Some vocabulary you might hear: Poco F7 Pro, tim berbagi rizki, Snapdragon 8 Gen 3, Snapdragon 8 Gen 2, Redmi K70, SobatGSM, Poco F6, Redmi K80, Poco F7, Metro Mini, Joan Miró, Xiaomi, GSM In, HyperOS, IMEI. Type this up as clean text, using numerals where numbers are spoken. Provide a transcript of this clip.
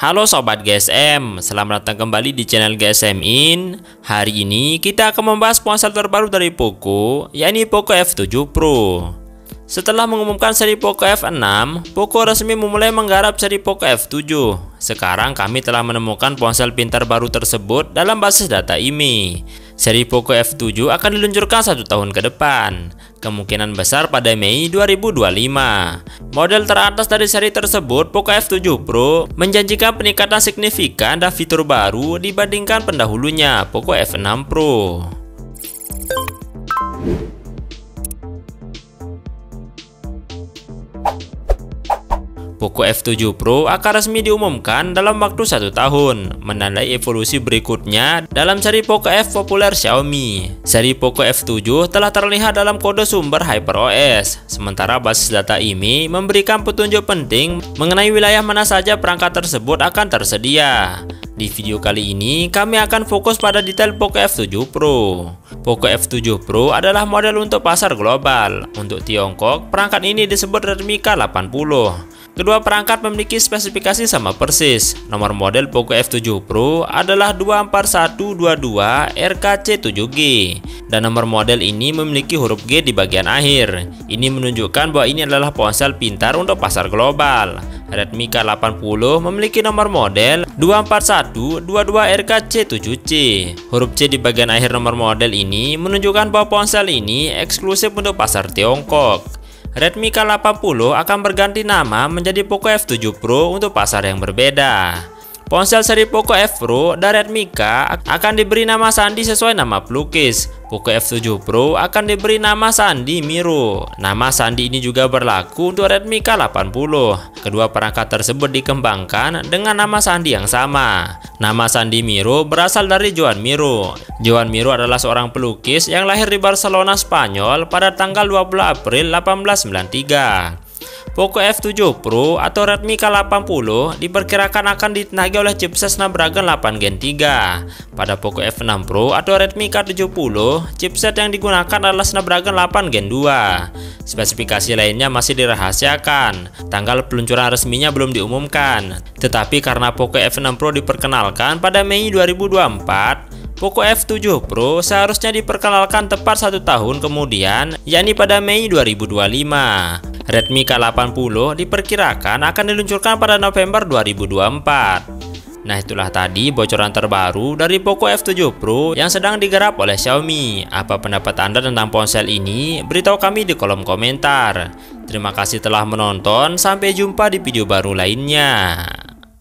Halo Sobat GSM, selamat datang kembali di channel GSM In. Hari ini kita akan membahas ponsel terbaru dari Poco, yakni Poco F7 Pro. Setelah mengumumkan seri Poco F6, Poco resmi memulai menggarap seri Poco F7. Sekarang kami telah menemukan ponsel pintar baru tersebut dalam basis data IMEI. Seri Poco F7 akan diluncurkan 1 tahun ke depan, kemungkinan besar pada Mei 2025. Model teratas dari seri tersebut, Poco F7 Pro, menjanjikan peningkatan signifikan dan fitur baru dibandingkan pendahulunya, Poco F6 Pro. Poco F7 Pro akan resmi diumumkan dalam waktu 1 tahun, menandai evolusi berikutnya dalam seri Poco F populer Xiaomi. Seri Poco F7 telah terlihat dalam kode sumber HyperOS, sementara basis data IMEI memberikan petunjuk penting mengenai wilayah mana saja perangkat tersebut akan tersedia. Di video kali ini, kami akan fokus pada detail Poco F7 Pro. Poco F7 Pro adalah model untuk pasar global. Untuk Tiongkok, perangkat ini disebut Redmi K80. Kedua perangkat memiliki spesifikasi sama persis. Nomor model Poco F7 Pro adalah 24122RKC7G. Dan nomor model ini memiliki huruf G di bagian akhir. Ini menunjukkan bahwa ini adalah ponsel pintar untuk pasar global. Redmi K80 memiliki nomor model 24122RKC7C. Huruf C di bagian akhir nomor model ini menunjukkan bahwa ponsel ini eksklusif untuk pasar Tiongkok. Redmi K80 akan berganti nama menjadi Poco F7 Pro untuk pasar yang berbeda. Ponsel seri Poco F Pro dan Redmi K akan diberi nama sandi sesuai nama pelukis. Poco F7 Pro akan diberi nama sandi Miró. Nama sandi ini juga berlaku untuk Redmi K80. Kedua perangkat tersebut dikembangkan dengan nama sandi yang sama. Nama sandi Miró berasal dari Joan Miró. Joan Miró adalah seorang pelukis yang lahir di Barcelona, Spanyol pada tanggal 20 April 1893. Poco F7 Pro atau Redmi K80 diperkirakan akan ditenagai oleh chipset Snapdragon 8 Gen 3. Pada Poco F6 Pro atau Redmi K70, chipset yang digunakan adalah Snapdragon 8 Gen 2. Spesifikasi lainnya masih dirahasiakan. Tanggal peluncuran resminya belum diumumkan. Tetapi karena Poco F6 Pro diperkenalkan pada Mei 2024, Poco F7 Pro seharusnya diperkenalkan tepat 1 tahun kemudian, yakni pada Mei 2025. Redmi K80 diperkirakan akan diluncurkan pada November 2024. Nah, itulah tadi bocoran terbaru dari Poco F7 Pro yang sedang digarap oleh Xiaomi. Apa pendapat Anda tentang ponsel ini? Beritahu kami di kolom komentar. Terima kasih telah menonton, sampai jumpa di video baru lainnya.